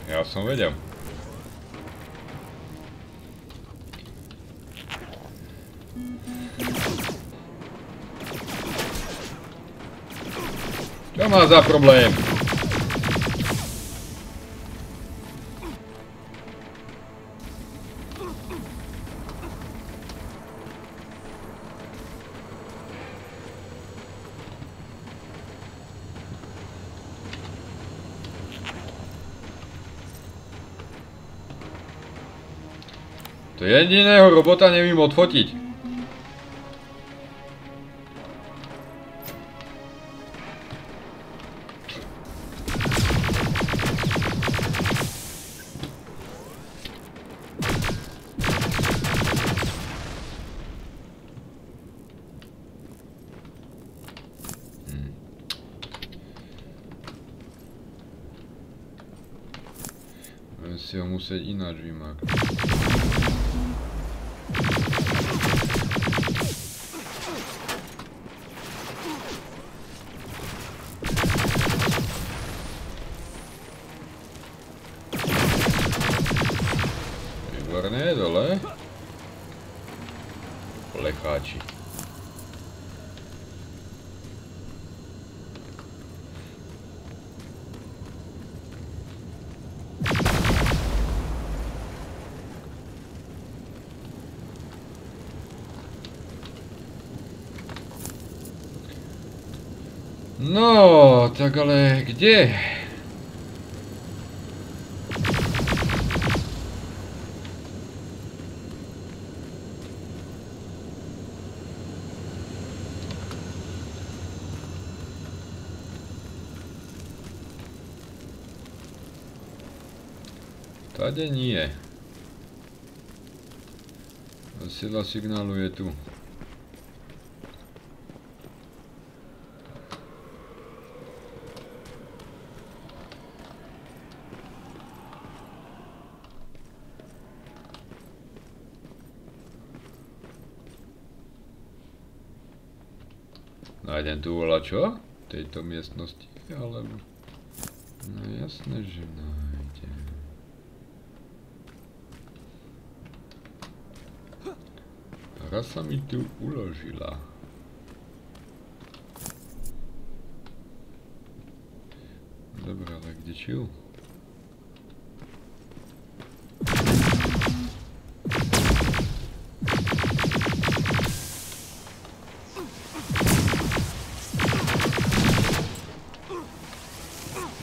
Já jsem věděl. Co má za problém? To jediného robota nevím odfotit. Hmm. Budeme si ho muset jinak vymáknout. Lechači. No, tak ale kde? Tady nie. Sila signálu je tu. Nájdem tu vola čo? V tejto miestnosti, alebo... No jasné, že nájdem. Hra sa mi tu uložila. Dobre, ale kde čil?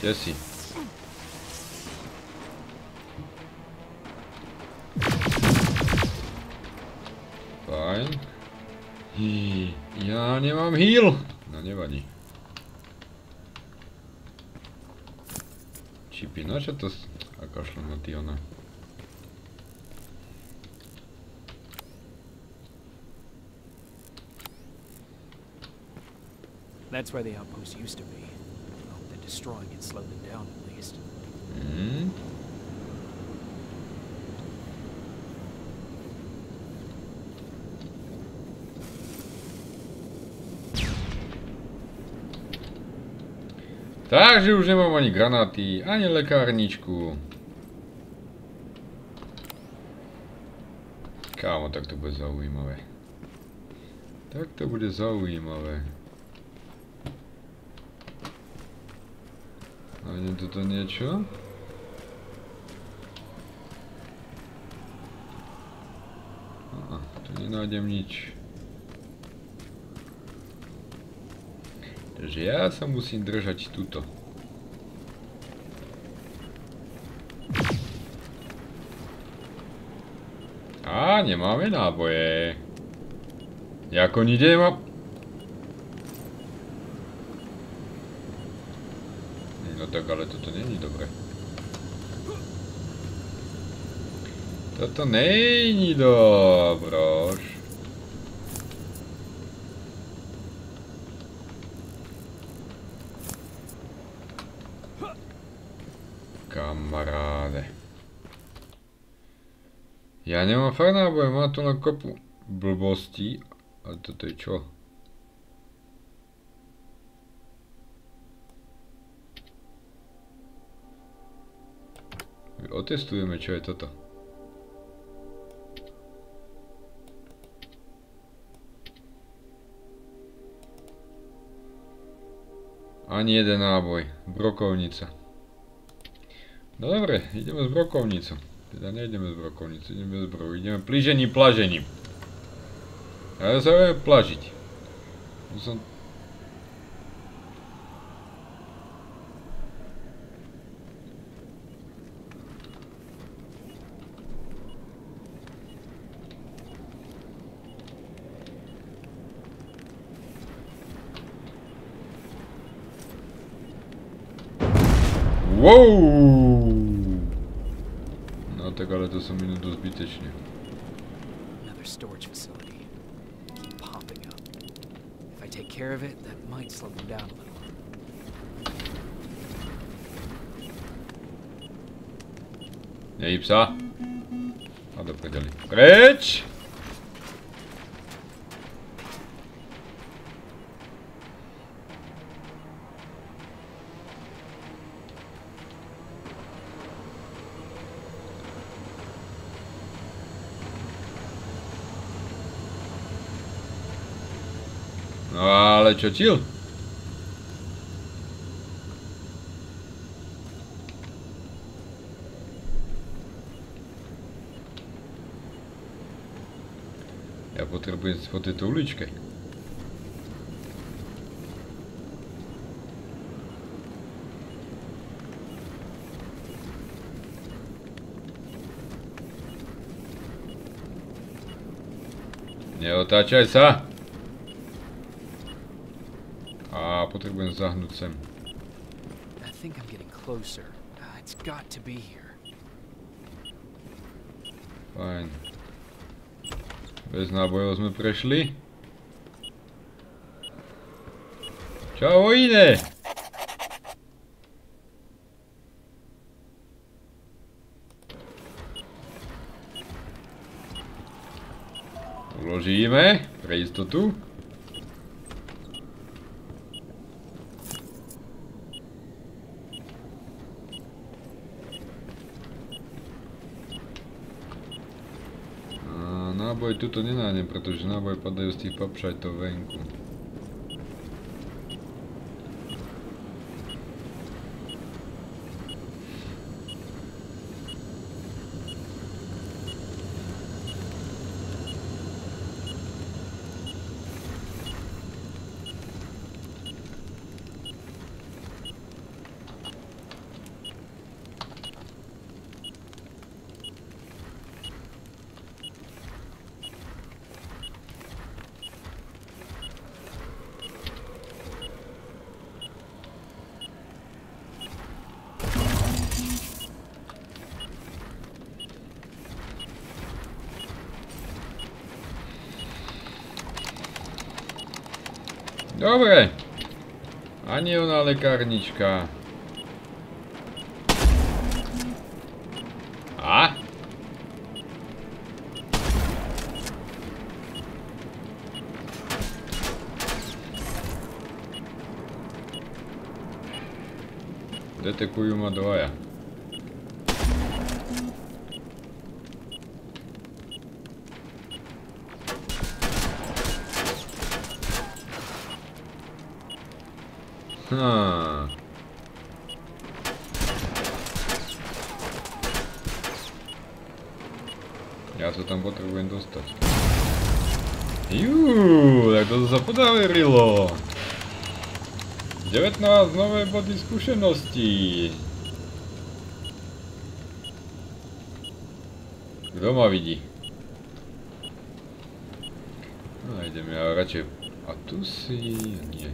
Kde si? Fajn. Hí, ja nemám heal. No nevadí. Čipy, no čo to... A kašľam na ty ona. That's where the outpost used to be. Destroying it slowed them down at least. Mm-hmm. Takže už nemám ani granáty, ani lekárničku. Kámo, tak to bude zaujímavé. Tak to bude zaujímavé. Nájdem toto niečo. Aha, tu nenájdem nič. Takže ja sa musím držať tuto. Á, nemáme náboje. Jako nikde nemám. Tak ale toto není dobré. Toto není dobro. Kamaráde. Ja nemám fakt náboje, mám tu na kopu blbostí. A toto je čo? Otestujeme, čo je toto. Ani jeden náboj. Brokovnica. Dobre, ideme s brokovnicou. Teda nejdeme s brokovnicou, ideme s brou. Ideme plížením, plažením. Ja sa budem plažiť. Musím... Wow! No tak ale to są minuty zbyteczne. Another storage facility. Keep popping up. If I take care of it, that might slow them down a little. Nie i psa. A dobra, dalej. Precz! Ale ciociu. Я потребую вот этой уличкой. Не уточайся. А, потребую загнуться. I think I'm getting closer. It's got to be here. Fine. Без набоев мы пришли. Чего ине? Uložíme pro jistotu. Набой тут не надо, protože набой подают их попшать то венку. Dobre, anielná lekárnička. A? Detekujú ma dvaja. Huh. Ja to tam potrebuję dostać. Juuu, jak to zapodaryło. dziewiętnaście nowe body skúsenosti. Kto ma widzi? No ideme, ale radšej. A tu si... nie.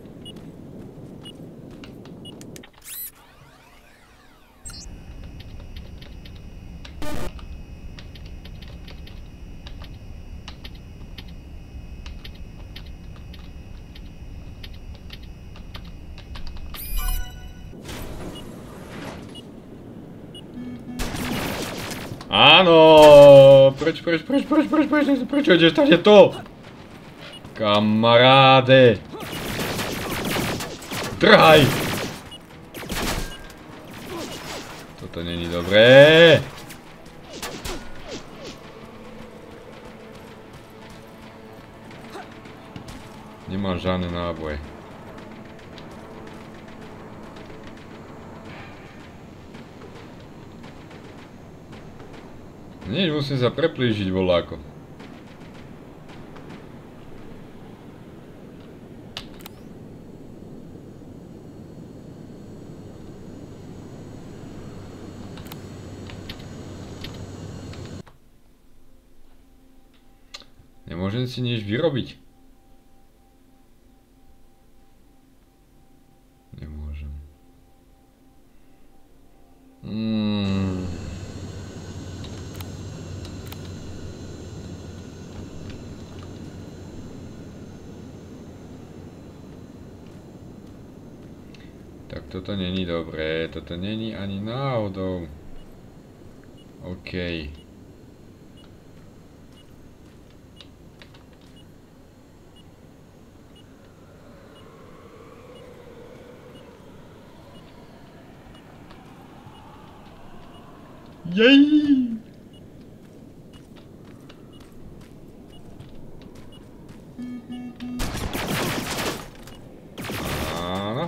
Áno, preč, preč, preč, preč, preč, preč, preč, preč, ideš tady to? Kamaráde. Drhaj. Toto není dobré. Nemám žádné náboje. Nie, musím sa preplížiť voláko. Nemôžem si nič vyrobiť. Nemôžem. Hmm. Tak toto není dobré, toto není ani náhodou. OK. Yay! Uh-huh.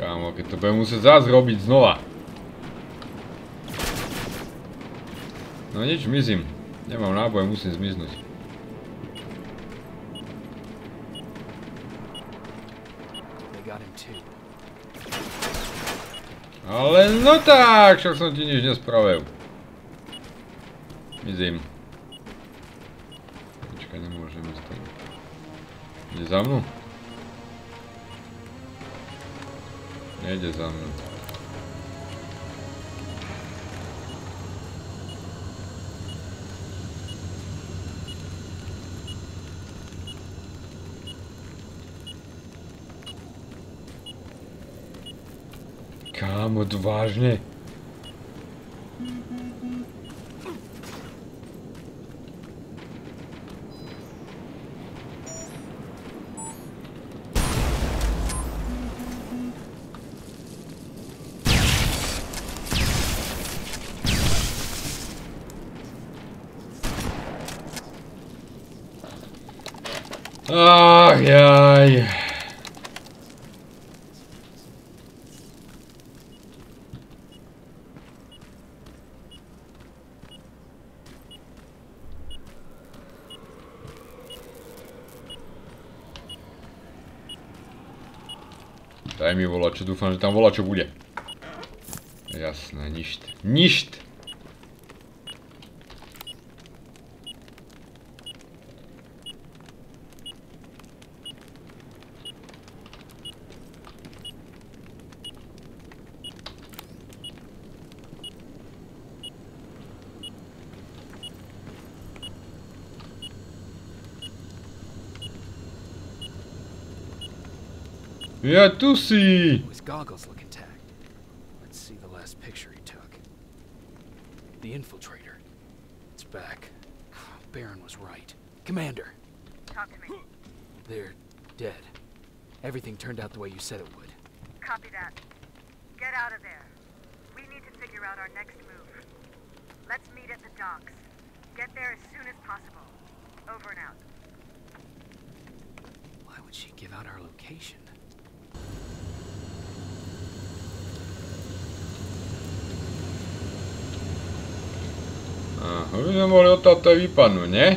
Kámo, keď to bude musieť zás robiť znova. No nič, mizím. Nemám náboje, musím zmiznúť. Ale no tak, však som ti nič nespravil. Mizím. Počkaj, nemôžem zostať. Ide za mnou? Nejde za mnou. Kámo, vážne? Ach, jaj. Daj mi volačo, dúfam, že tam volačo bude. Jasné, ništ. Ništ! Yeah, do see. His goggles look intact. Let's see the last picture he took. The infiltrator. It's back. Baron was right. Commander. Talk to me. They're dead. Everything turned out the way you said it would. Copy that. Get out of there. We need to figure out our next move. Let's meet at the docks. Get there as soon as possible. Over and out. Why would she give out our location? Aha, by sme mohli odtáto aj vypadnúť, ne?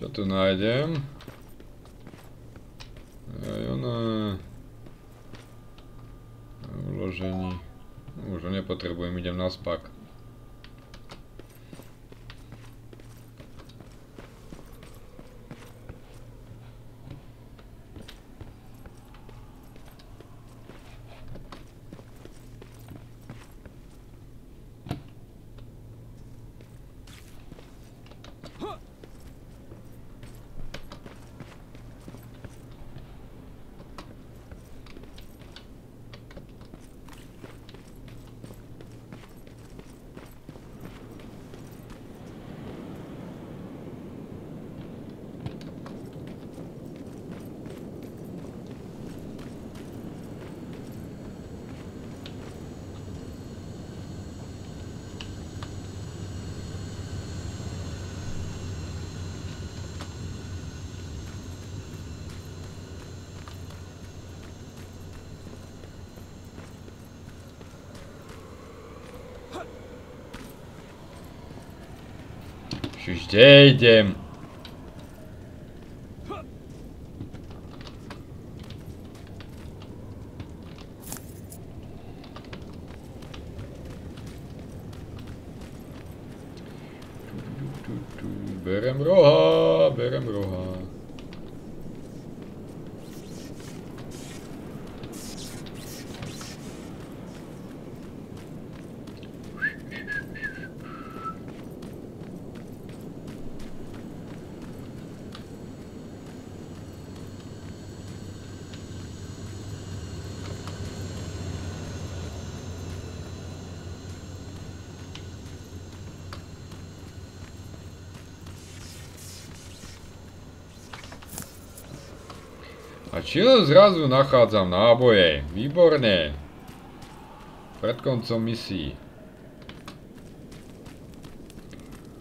Čo tu nájdem? Aj ona... Uložení... Už ho nepotrebujem, idem na spak. Gdzie idziemy? Berem roha, berem roha. A čile od zrazu nachádzam náboje. Výborné. Pred koncom misií.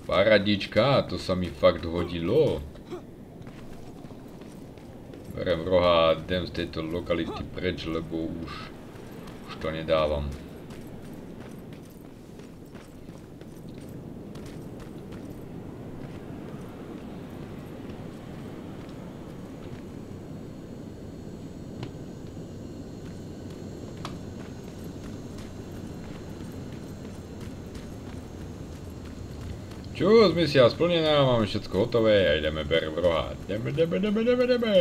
Paradička, to sa mi fakt hodilo. Berem roha a idem z tejto lokality preč, lebo už, už to nedávam. Čo, misia splnená, máme všetko hotové a ideme berem roha. Ideme, ideme, ideme, ideme, ideme.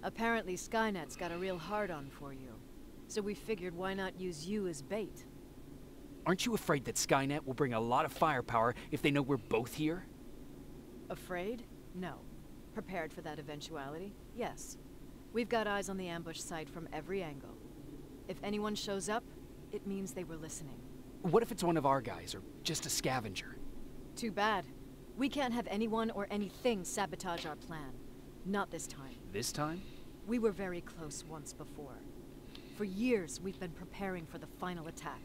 Apparently Skynet's got a real hard-on for you, so we figured why not use you as bait. Aren't you afraid that Skynet will bring a lot of firepower if they know we're both here? Afraid? No. Prepared for that eventuality? Yes. We've got eyes on the ambush site from every angle. If anyone shows up, it means they were listening. What if it's one of our guys, or just a scavenger? Too bad. We can't have anyone or anything sabotage our plan. Not this time. This time? We were very close once before. For years, we've been preparing for the final attack.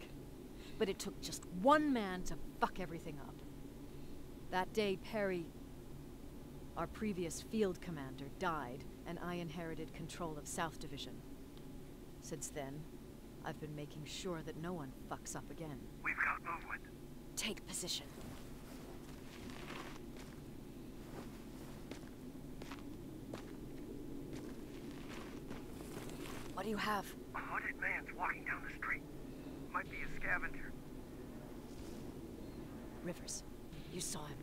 But it took just one man to fuck everything up. That day, Perry, our previous field commander, died, and I inherited control of South Division. Since then, I've been making sure that no one fucks up again. We've got movement. Take position. What do you have? A hooded man's walking down the street. Might be a scavenger. Rivers, you saw him.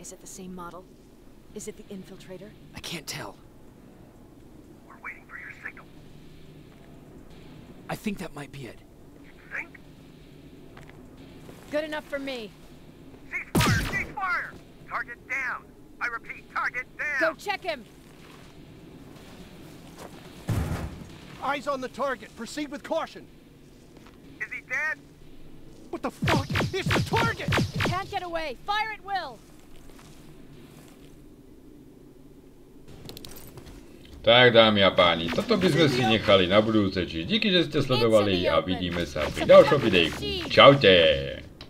Is it the same model? Is it the infiltrator? I can't tell. We're waiting for your signal. I think that might be it. You think? Good enough for me. Ceasefire! Ceasefire! Target down! I repeat, target down! Go check him! Eyes on the target. Proceed with caution. Is he dead? What the fuck? It's the target! It can't get away. Fire at will. Tak, dámy a páni, toto by sme si nechali na budúce. Díky, že ste sledovali a vidíme sa pri ďalšom videu. Čaute!